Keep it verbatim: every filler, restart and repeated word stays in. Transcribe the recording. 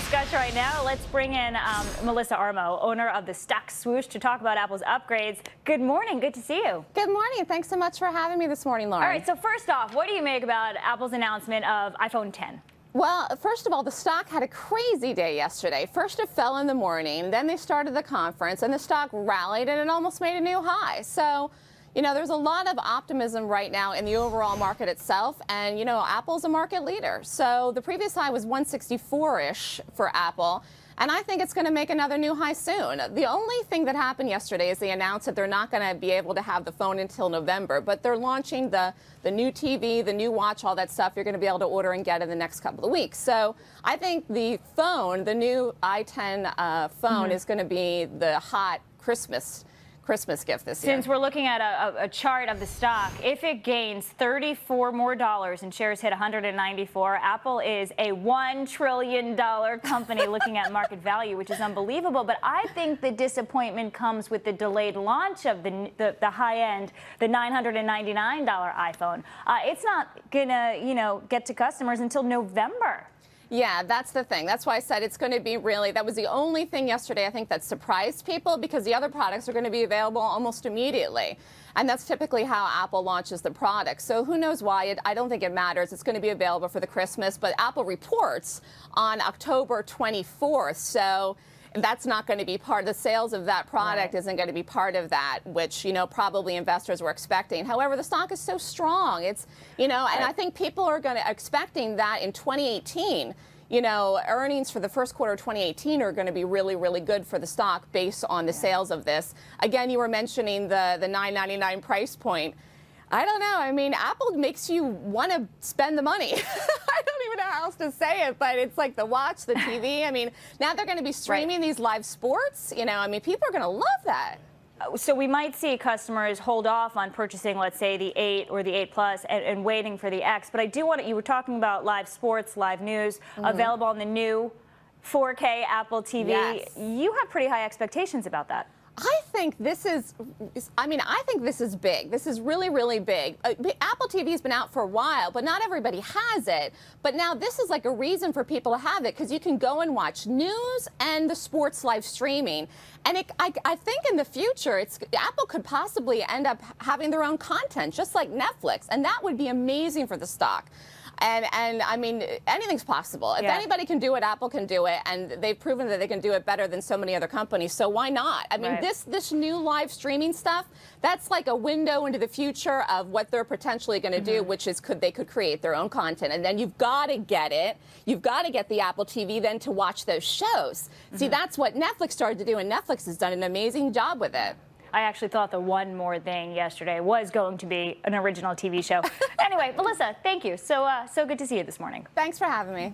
discussion right now. Let's bring in um, Melissa Armo, owner of the Stock Swoosh, to talk about Apple's upgrades. Good morning. Good to see you. Good morning. Thanks so much for having me this morning, Lauren. All right. So first off, what do you make about Apple's announcement of iPhone ten? Well, first of all, the stock had a crazy day yesterday. First it fell in the morning, then they started the conference, and the stock rallied and it almost made a new high. So, you know, there's a lot of optimism right now in the overall market itself, and, you know, Apple's a market leader. So the previous high was one sixty-four-ish for Apple, and I think it's going to make another new high soon. The only thing that happened yesterday is they announced that they're not going to be able to have the phone until November, but they're launching the, the new T V, the new watch, all that stuff you're going to be able to order and get in the next couple of weeks. So I think the phone, the new i ten uh, phone, mm-hmm. is going to be the hot Christmas Christmas gift this year. Since we're looking at a, a chart of the stock, if it gains thirty-four more dollars and shares hit one hundred ninety-four, Apple is a one trillion dollar company looking at market value, which is unbelievable. But I think the disappointment comes with the delayed launch of the the, the high-end, the nine hundred ninety-nine dollar iPhone. Uh, it's not gonna, you know, get to customers until November. Yeah, that's the thing. That's why I said it's going to be really, that was the only thing yesterday I think that surprised people, because the other products are going to be available almost immediately. And that's typically how Apple launches the product. So who knows why? It, I don't think it matters. It's going to be available for the Christmas, but Apple reports on October twenty-fourth. So that's not going to be part, the sales of that product right. isn't going to be part of that, which, you know, probably investors were expecting. However, the stock is so strong. It's, you know, right. and I think people are going to expecting that in twenty eighteen, you know, earnings for the first quarter of twenty eighteen are going to be really, really good for the stock based on the yeah. sales of this. Again, you were mentioning the, the nine ninety-nine price point. I don't know. I mean, Apple makes you want to spend the money. I don't even know how else to say it, but it's like the watch, the T V. I mean, now they're going to be streaming right. these live sports. You know, I mean, people are going to love that. So we might see customers hold off on purchasing, let's say, the eight or the eight plus and, and waiting for the X. But I do want to, you were talking about live sports, live news, mm-hmm. available on the new four K Apple T V. Yes. You have pretty high expectations about that. I think this is, I mean, I think this is big. This is really, really big. Uh, Apple T V has been out for a while, but not everybody has it. But now this is like a reason for people to have it, because you can go and watch news and the sports live streaming. And it, I, I think in the future, it's, Apple could possibly end up having their own content, just like Netflix. And that would be amazing for the stock. And, and I mean, anything's possible. If yeah. anybody can do it, Apple can do it, and they've proven that they can do it better than so many other companies, so why not? I mean, right. this, this new live streaming stuff, that's like a window into the future of what they're potentially going to mm-hmm. do, which is could they could create their own content. And then you've got to get it. You've got to get the Apple T V then to watch those shows. Mm-hmm. See, that's what Netflix started to do, and Netflix has done an amazing job with it. I actually thought the one more thing yesterday was going to be an original T V show. Anyway, Melissa, thank you. So, uh, so good to see you this morning. Thanks for having me.